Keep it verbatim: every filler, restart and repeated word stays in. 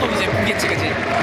또 이제 보겠지, 그치?